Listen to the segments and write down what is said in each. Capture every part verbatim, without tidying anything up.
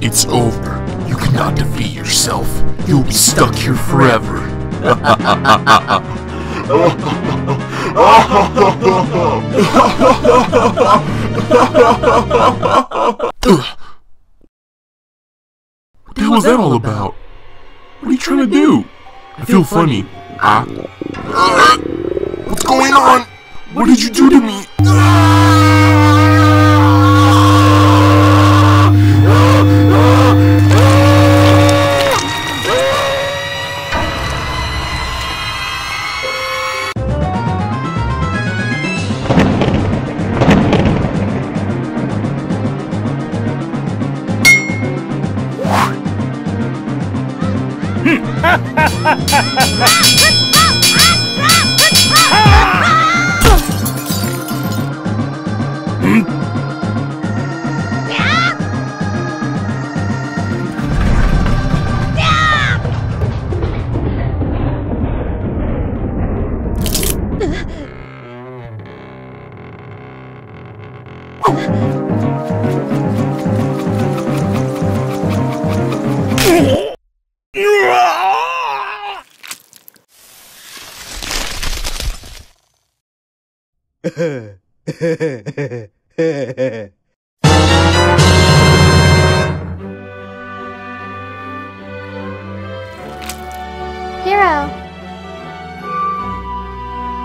It's over. You cannot defeat yourself. You'll be stuck here forever. What the hell was that all about? What are you trying to do? I feel funny. Huh? What's going on? What did you do to me?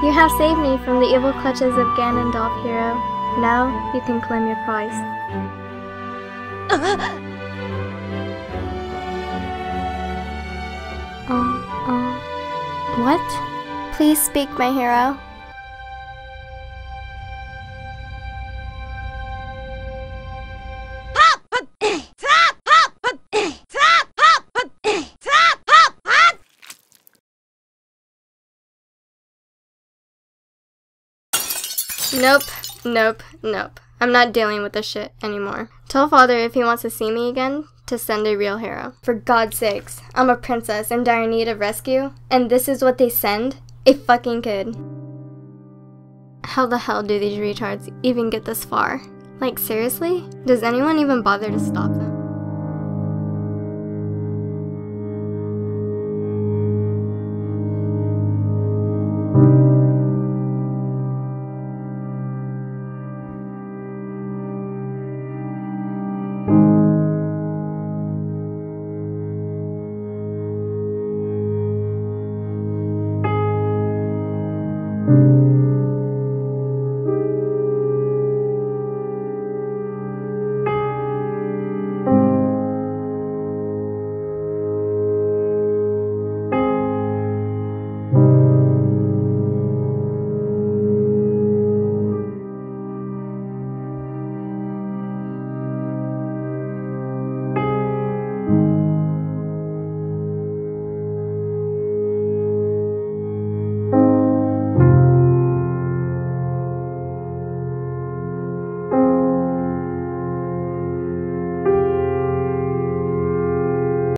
You have saved me from the evil clutches of Ganondorf, hero. Now, you can claim your prize. Uh, uh, what? Please speak, my hero. Nope, nope, nope. I'm not dealing with this shit anymore. Tell Father if he wants to see me again, to send a real hero. For God's sakes, I'm a princess in dire need of rescue, and this is what they send? A fucking kid. How the hell do these retards even get this far? Like, seriously? Does anyone even bother to stop them?